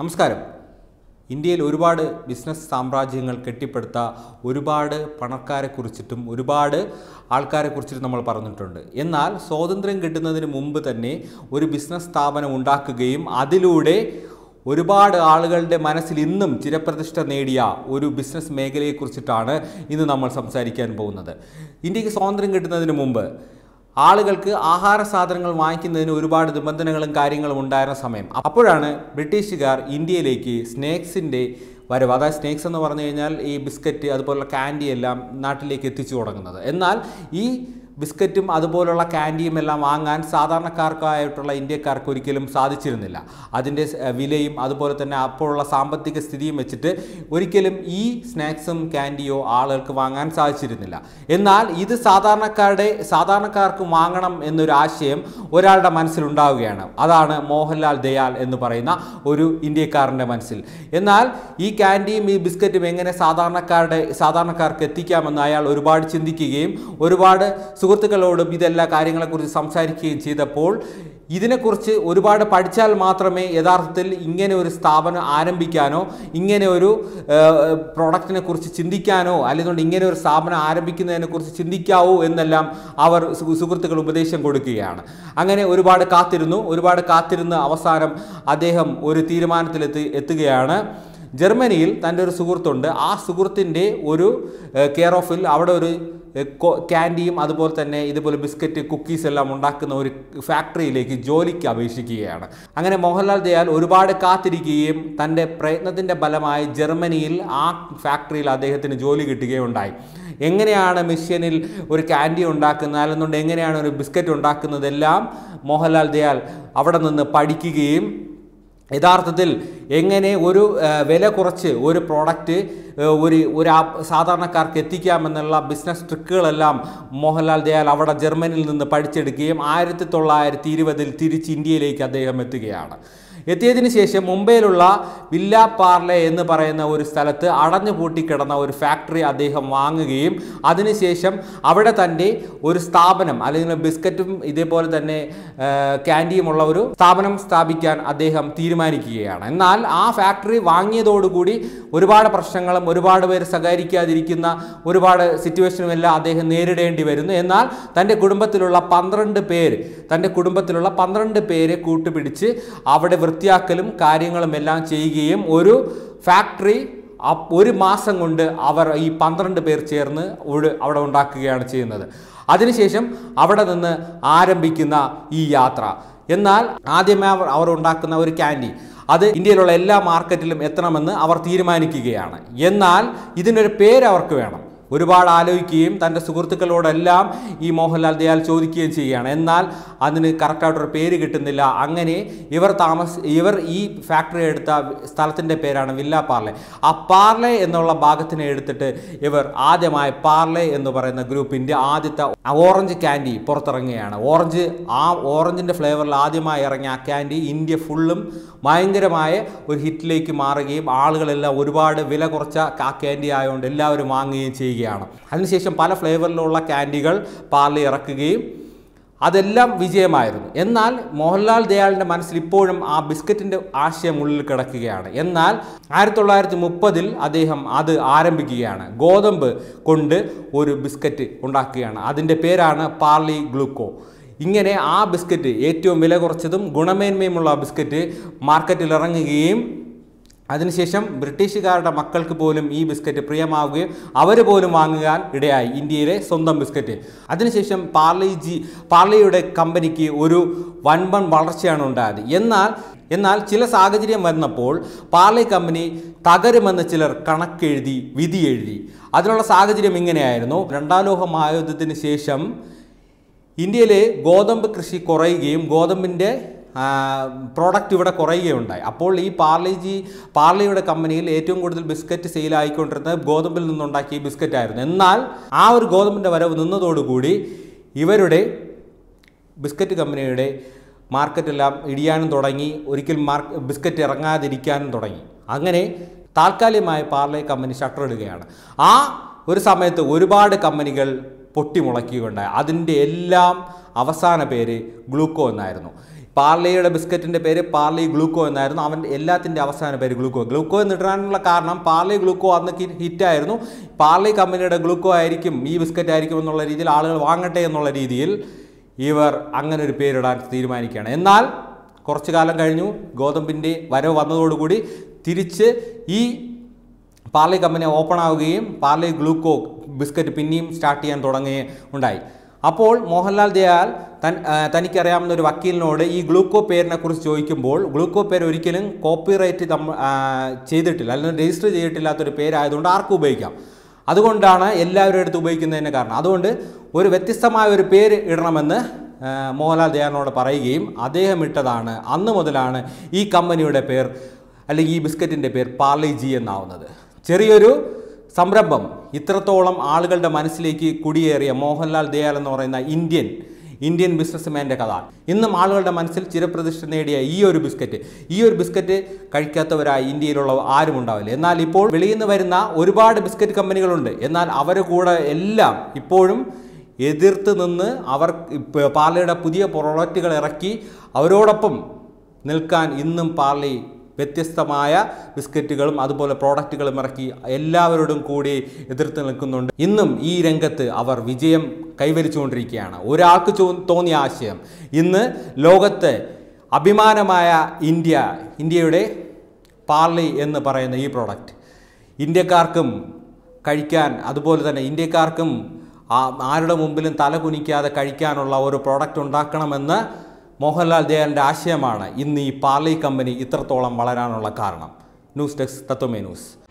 നമസ്കാരം ഇന്ത്യയിൽ ഒരുപാട് ബിസിനസ് സാമ്രാജ്യങ്ങൾ കെട്ടിപ്പടുത്ത ഒരുപാട് പണക്കാരെ കുറിച്ചിട്ടും ഒരുപാട് ആൾക്കാരെ കുറിച്ചിട്ടും നമ്മൾ പറഞ്ഞിട്ടുണ്ട് എന്നാൽ സ്വാതന്ത്ര്യം കിട്ടുന്നതിന് മുൻപ് തന്നെ ഒരു ബിസിനസ് സ്ഥാപനം ഉണ്ടാക്കുകയും അതിലൂടെ ഒരുപാട് ആളുകളുടെ മനസ്സിൽ ഇന്നും ചിരപ്രതിഷ്ഠ നേടിയ ഒരു ബിസിനസ് മേഖലയെ കുറിച്ചിട്ടാണ് ഇന്ന് നമ്മൾ സംസാരിക്കാൻ പോകുന്നത് ഇന്ത്യക്ക് സ്വാതന്ത്ര്യം കിട്ടുന്നതിന് മുൻപ് ആളുകൾക്ക് ആഹാര സാധനങ്ങൾ വാങ്ങിക്കുന്നതിന് ഒരുപാട് നിബന്ധനകളും കാര്യങ്ങളും ഉണ്ടായിരുന്ന സമയം അപ്പോഴാണ് ബ്രിട്ടീഷുകാർ ഇന്ത്യയിലേക്ക് സ്നേക്സിൻ്റെ വരവ് അതായത് സ്നേക്സ് എന്ന് പറഞ്ഞു കഴിഞ്ഞാൽ ഈ ബിസ്ക്കറ്റ് അതുപോലുള്ള കാൻഡി എല്ലാം നാട്ടിലേക്ക് എത്തിച്ചു തുടങ്ങുന്നത് എന്നാൽ ഈ ബിസ്ക്കറ്റും അതുപോലുള്ള കാൻഡിയും എല്ലാം വാങ്ങാൻ സാധാരണക്കാർക്കായിട്ടുള്ള ഇന്ത്യക്കാർക്ക് ഒരിക്കലും സാധിച്ചിരുന്നില്ല അതിൻ്റെ വിലയും അതുപോലെ തന്നെ അപ്പോഴുള്ള സാമ്പത്തിക സ്ഥിതിയും വെച്ചിട്ട് ഒരിക്കലും ഈ സ്നാക്സും കാൻഡിയോ ആളുകൾക്ക് വാങ്ങാൻ സാധിച്ചിരുന്നില്ല എന്നാൽ ഇത് സാധാരണക്കാർക്ക് വാങ്ങണം എന്നൊരു ആശയം ഒരാളുടെ മനസ്സിലുണ്ടാവുകയാണ് അതാണ് മോഹൻലാൽ ദയാൽ എന്ന് പറയുന്ന ഒരു ഇന്ത്യക്കാരൻ്റെ മനസ്സിൽ എന്നാൽ ഈ കാൻഡിയും ഈ ബിസ്ക്കറ്റും എങ്ങനെ സാധാരണക്കാർക്ക് എത്തിക്കാമെന്ന് അയാൾ ഒരുപാട് ചിന്തിക്കുകയും ഒരുപാട് സുഹൃത്തുക്കളോടും ഇതെല്ലാ കാര്യങ്ങളെക്കുറിച്ച് സംസാരിക്കുകയും ചെയ്തപ്പോൾ ഇതിനെക്കുറിച്ച് ഒരുപാട് പഠിച്ചാൽ മാത്രമേ യഥാർത്ഥത്തിൽ ഇങ്ങനെ ഒരു സ്ഥാപനം ആരംഭിക്കാനോ ഇങ്ങനെ ഒരു പ്രോഡക്റ്റിനെ കുറിച്ച് ചിന്തിക്കാനോ അല്ലെങ്കിൽ ഇങ്ങനെ ഒരു സ്ഥാപനം ആരംഭിക്കുന്നതിനെക്കുറിച്ച് ചിന്തിക്കാവൂ എന്നെല്ലാം അവർ സുഹൃത്തുക്കൾ ഉപദേശം കൊടുക്കുകയാണ് അങ്ങനെ ഒരുപാട് കാത്തിരുന്ന് അവസാനം അദ്ദേഹം ഒരു തീരുമാനത്തിലെത്തി എത്തുകയാണ് ജർമ്മനിയിൽ തൻ്റെ ഒരു സുഹൃത്തുണ്ട് ആ സുഹൃത്തിൻ്റെ ഒരു കെയർ ഓഫിൽ അവിടെ ഒരു കാൻഡിയും അതുപോലെ തന്നെ ഇതുപോലെ ബിസ്ക്കറ്റ് കുക്കീസ് എല്ലാം ഉണ്ടാക്കുന്ന ഒരു ഫാക്ടറിയിലേക്ക് ജോലിക്ക് അപേക്ഷിക്കുകയാണ് അങ്ങനെ മോഹൻലാൽ ദയാൽ ഒരുപാട് കാത്തിരിക്കുകയും തൻ്റെ പ്രയത്നത്തിൻ്റെ ഫലമായി ജർമ്മനിയിൽ ആ ഫാക്ടറിയിൽ അദ്ദേഹത്തിന് ജോലി കിട്ടുകയുണ്ടായി എങ്ങനെയാണ് മിഷ്യനിൽ ഒരു കാൻഡി ഉണ്ടാക്കുന്നത് അല്ലെന്നുണ്ട് എങ്ങനെയാണ് ഒരു ബിസ്ക്കറ്റ് ഉണ്ടാക്കുന്നതെല്ലാം മോഹൻലാൽ ദയാൽ അവിടെ നിന്ന് പഠിക്കുകയും യഥാർത്ഥത്തിൽ എങ്ങനെ ഒരു വില കുറച്ച് ഒരു പ്രോഡക്റ്റ് ഒരു സാധാരണക്കാർക്ക് എത്തിക്കാമെന്നുള്ള ബിസിനസ് ട്രിക്കുകളെല്ലാം മോഹൻലാൽ ദയാൽ അവിടെ ജർമ്മനിയിൽ നിന്ന് പഠിച്ചെടുക്കുകയും 1920 തിരിച്ച് ഇന്ത്യയിലേക്ക് അദ്ദേഹം എത്തുകയാണ് എത്തിയതിന് ശേഷം മുംബൈയിലുള്ള വില്ല പാർലെ എന്ന് പറയുന്ന ഒരു സ്ഥലത്ത് അടഞ്ഞു പൂട്ടിക്കിടന്ന ഒരു ഫാക്ടറി അദ്ദേഹം വാങ്ങുകയും അതിനുശേഷം അവിടെ തൻ്റെ ഒരു സ്ഥാപനം അല്ലെങ്കിൽ ബിസ്ക്കറ്റും ഇതേപോലെ തന്നെ കാൻഡിയുമുള്ള ഒരു സ്ഥാപനം സ്ഥാപിക്കാൻ അദ്ദേഹം തീരുമാനിക്കുകയാണ് എന്നാൽ ആ ഫാക്ടറി വാങ്ങിയതോടുകൂടി ഒരുപാട് പ്രശ്നങ്ങളും ഒരുപാട് പേര് സഹകരിക്കാതിരിക്കുന്ന ഒരുപാട് സിറ്റുവേഷനും എല്ലാം അദ്ദേഹം നേരിടേണ്ടി വരുന്നു എന്നാൽ തൻ്റെ കുടുംബത്തിലുള്ള 12 പേരെ കൂട്ടുപിടിച്ച് അവിടെ വൃത്തിയാക്കലും കാര്യങ്ങളും എല്ലാം ചെയ്യുകയും ഒരു ഫാക്ടറി ഒരു മാസം കൊണ്ട് അവർ ഈ 12 പേർ ചേർന്ന് അവിടെ ഉണ്ടാക്കുകയാണ് ചെയ്യുന്നത് അതിനുശേഷം അവിടെ നിന്ന് ആരംഭിക്കുന്ന ഈ യാത്ര എന്നാൽ ആദ്യമേ അവർ ഉണ്ടാക്കുന്ന ഒരു കാൻഡി അത് ഇന്ത്യയിലുള്ള എല്ലാ മാർക്കറ്റിലും എത്തണമെന്ന് അവർ തീരുമാനിക്കുകയാണ് എന്നാൽ ഇതിനൊരു പേര് അവർക്ക് വേണം ഒരുപാട് ആലോചിക്കുകയും തൻ്റെ സുഹൃത്തുക്കളോടെല്ലാം ഈ മോഹൻലാൽ ദയാൽ ചോദിക്കുകയും ചെയ്യുകയാണ് എന്നാൽ അതിന് കറക്റ്റായിട്ടൊരു പേര് കിട്ടുന്നില്ല അങ്ങനെ ഇവർ ഈ ഫാക്ടറി എടുത്ത സ്ഥലത്തിൻ്റെ പേരാണ് വില്ല പാർലെ ആ പാർലെ എന്നുള്ള ഭാഗത്തിനെ എടുത്തിട്ട് ഇവർ ആദ്യമായി പാർലെ എന്ന് പറയുന്ന ഗ്രൂപ്പിൻ്റെ ആദ്യത്തെ ഓറഞ്ച് കാൻഡി പുറത്തിറങ്ങുകയാണ് ഓറഞ്ചിൻ്റെ ഫ്ലേവറിൽ ആദ്യമായി ഇറങ്ങിയ ആ കാൻഡി ഇന്ത്യ ഫുള്ളും ഭയങ്കരമായ ഒരു ഹിറ്റിലേക്ക് മാറുകയും ആളുകളെല്ലാം ഒരുപാട് വില കുറച്ച ആ കാൻഡി ആയതുകൊണ്ട് എല്ലാവരും വാങ്ങുകയും ചെയ്യും അതിനുശേഷം പല ഫ്ലേവറിലുള്ള കാൻഡികൾ പാർലെ ഇറക്കുകയും അതെല്ലാം വിജയമായിരുന്നു എന്നാൽ മോഹൻലാൽ ദയാലിൻ്റെ മനസ്സിൽ ഇപ്പോഴും ആ ബിസ്ക്കറ്റിൻ്റെ ആശയം ഉള്ളിൽ കിടക്കുകയാണ് എന്നാൽ 1930 അദ്ദേഹം അത് ആരംഭിക്കുകയാണ് ഗോതമ്പ് കൊണ്ട് ഒരു ബിസ്ക്കറ്റ് ഉണ്ടാക്കുകയാണ് അതിൻ്റെ പേരാണ് പാർലെ ഗ്ലൂക്കോ ഇങ്ങനെ ആ ബിസ്ക്കറ്റ് ഏറ്റവും വില കുറച്ചതും ഗുണമേന്മയുമുള്ള ബിസ്ക്കറ്റ് മാർക്കറ്റിൽ ഇറങ്ങുകയും അതിനുശേഷം ബ്രിട്ടീഷുകാരുടെ മക്കൾക്ക് പോലും ഈ ബിസ്ക്കറ്റ് പ്രിയമാവുകയും അവർ പോലും വാങ്ങുവാൻ ഇടയായി ഇന്ത്യയിലെ സ്വന്തം ബിസ്ക്കറ്റ് അതിനുശേഷം പാർലെയുടെ കമ്പനിക്ക് ഒരു വൻപൻ വളർച്ചയാണ് ഉണ്ടായത് എന്നാൽ ചില സാഹചര്യം വന്നപ്പോൾ പാർലെ കമ്പനി തകരുമെന്ന് ചിലർ വിധി എഴുതി അതിനുള്ള സാഹചര്യം ഇങ്ങനെയായിരുന്നു രണ്ടാം ലോക മഹായുദ്ധത്തിന് ശേഷം ഇന്ത്യയിലെ ഗോതമ്പ് കൃഷി കുറയുകയും ഗോതമ്പിൻ്റെ പ്രോഡക്റ്റ് ഇവിടെ കുറയുകയുണ്ടായി അപ്പോൾ ഈ പാർലെയുടെ കമ്പനിയിൽ ഏറ്റവും കൂടുതൽ ബിസ്ക്കറ്റ് സെയിലായിക്കൊണ്ടിരുന്നത് ഗോതമ്പിൽ നിന്നുണ്ടാക്കിയ ബിസ്ക്കറ്റ് ആയിരുന്നു എന്നാൽ ആ ഒരു ഗോതമ്പിൻ്റെ വരവ് നിന്നതോടുകൂടി ഇവരുടെ ബിസ്ക്കറ്റ് കമ്പനിയുടെ മാർക്കറ്റെല്ലാം ഇടിയാനും തുടങ്ങി ഒരിക്കൽ ബിസ്ക്കറ്റ് ഇറങ്ങാതിരിക്കാനും തുടങ്ങി അങ്ങനെ താൽക്കാലികമായി പാർലെ കമ്പനി ഷട്ടർ ഇടുകയാണ് ആ ഒരു സമയത്ത് ഒരുപാട് കമ്പനികൾ പൊട്ടിമുളയ്ക്കുകയുണ്ടായി അതിൻ്റെ എല്ലാം അവസാന പേര് ഗ്ലൂക്കോ എന്നായിരുന്നു പാർലെയുടെ ബിസ്ക്കറ്റിൻ്റെ പേര് പാർലെ ഗ്ലൂക്കോ എന്നായിരുന്നു. അവൻ്റെ എല്ലാത്തിൻ്റെ അവസാന പേര് ഗ്ലൂക്കോ. ഗ്ലൂക്കോ എന്നിടാനുള്ള കാരണം പാർലെ ഗ്ലൂക്കോ അന്ന് ഹിറ്റായിരുന്നു. പാർലെ കമ്പനിയുടെ ഗ്ലൂക്കോ ആയിരിക്കും ഈ ബിസ്ക്കറ്റ് ആയിരിക്കും എന്നുള്ള രീതിയിൽ ആളുകൾ വാങ്ങട്ടെ എന്നുള്ള രീതിയിൽ ഇവർ അങ്ങനെ ഒരു പേരിടാൻ തീരുമാനിക്കുകയാണ്. എന്നാൽ കുറച്ചു കാലം കഴിഞ്ഞു ഗോതമ്പിൻ്റെ വരവ് വന്നതോടുകൂടി തിരിച്ച് ഈ പാർലെ കമ്പനി ഓപ്പൺ ആവുകയും പാർലെ ഗ്ലൂക്കോ ബിസ്ക്കറ്റ് പിന്നെയും സ്റ്റാർട്ട് ചെയ്യാൻ തുടങ്ങുകയും ഉണ്ടായി. അപ്പോൾ മോഹൻലാൽ ദയാൽ തനിക്കറിയാവുന്ന ഒരു വക്കീലിനോട് ഈ ഗ്ലൂക്കോ പേരിനെ കുറിച്ച് ചോദിക്കുമ്പോൾ ഗ്ലൂക്കോ പേര് ഒരിക്കലും കോപ്പിറൈറ്റ് ചെയ്തിട്ടില്ല അല്ലെങ്കിൽ രജിസ്റ്റർ ചെയ്തിട്ടില്ലാത്തൊരു പേരായതുകൊണ്ട് ആർക്കും ഉപയോഗിക്കാം. അതുകൊണ്ടാണ് എല്ലാവരും എടുത്ത് ഉപയോഗിക്കുന്നതിന് കാരണം. അതുകൊണ്ട് ഒരു വ്യത്യസ്തമായ ഒരു പേര് ഇടണമെന്ന് മോഹൻലാൽ ദയാലിനോട് പറയുകയും അദ്ദേഹം ഇട്ടതാണ് അന്ന് മുതലാണ് ഈ കമ്പനിയുടെ പേർ അല്ലെങ്കിൽ ഈ ബിസ്ക്കറ്റിൻ്റെ പേർ പാർലെ-ജി എന്നാവുന്നത്. ചെറിയൊരു സംരംഭം ഇത്രത്തോളം ആളുകളുടെ മനസ്സിലേക്ക് കുടിയേറിയ മോഹൻലാൽ ദയാൽ എന്ന് പറയുന്ന ഇന്ത്യൻ ബിസിനസ്മാൻ്റെ കഥ ഇന്നും ആളുകളുടെ മനസ്സിൽ ചിരപ്രതിഷ്ഠ നേടിയ ഈ ഒരു ബിസ്ക്കറ്റ് കഴിക്കാത്തവരായി ഇന്ത്യയിലുള്ള ആരും ഉണ്ടാവില്ല. എന്നാൽ ഇപ്പോൾ വെളിയിൽ നിന്ന് വരുന്ന ഒരുപാട് ബിസ്ക്കറ്റ് കമ്പനികളുണ്ട്. എന്നാൽ അവരെ കൂടെ എല്ലാം ഇപ്പോഴും എതിർത്ത് നിന്ന് അവർ പാർലെയുടെ പുതിയ പ്രോഡക്റ്റുകൾ ഇറക്കി അവരോടൊപ്പം നിൽക്കാൻ ഇന്നും പാർലെ വ്യത്യസ്തമായ ബിസ്ക്കറ്റുകളും അതുപോലെ പ്രോഡക്റ്റുകളും ഇറക്കി എല്ലാവരോടും കൂടി എതിർത്ത് നിൽക്കുന്നുണ്ട്. ഇന്നും ഈ രംഗത്ത് അവർ വിജയം കൈവരിച്ചുകൊണ്ടിരിക്കുകയാണ്. ഒരാൾക്ക് തോന്നിയ ആശയം ഇന്ന് ലോകത്തെ അഭിമാനമായ ഇന്ത്യയുടെ പാർലെ എന്ന് പറയുന്ന ഈ പ്രോഡക്റ്റ് ഇന്ത്യക്കാർക്കും കഴിക്കാൻ അതുപോലെ തന്നെ ഇന്ത്യക്കാർക്കും ആരുടെ മുമ്പിലും തല കുനിക്കാതെ കഴിക്കാനുള്ള ഒരു പ്രോഡക്റ്റ് ഉണ്ടാക്കണമെന്ന് മോഹൻലാൽ ദയാലിൻ്റെ ആശയമാണ് ഇന്ന് ഈ പാർലെ കമ്പനി ഇത്രത്തോളം വളരാനുള്ള കാരണം. ന്യൂസ് ഡെസ്ക് തത്വമേ ന്യൂസ്.